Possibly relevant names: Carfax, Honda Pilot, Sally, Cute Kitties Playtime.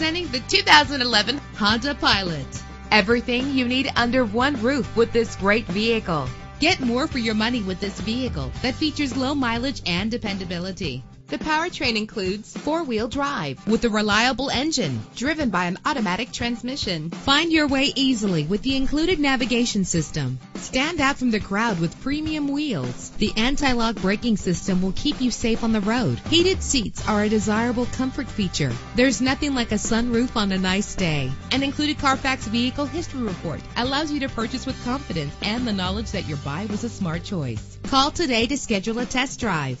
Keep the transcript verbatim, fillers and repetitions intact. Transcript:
Presenting the two thousand eleven Honda Pilot. Everything you need under one roof with this great vehicle. Get more for your money with this vehicle that features low mileage and dependability. The powertrain includes four-wheel drive with a reliable engine driven by an automatic transmission. Find your way easily with the included navigation system. Stand out from the crowd with premium wheels. The anti-lock braking system will keep you safe on the road. Heated seats are a desirable comfort feature. There's nothing like a sunroof on a nice day. An included Carfax Vehicle History Report allows you to purchase with confidence and the knowledge that your buy was a smart choice. Call today to schedule a test drive.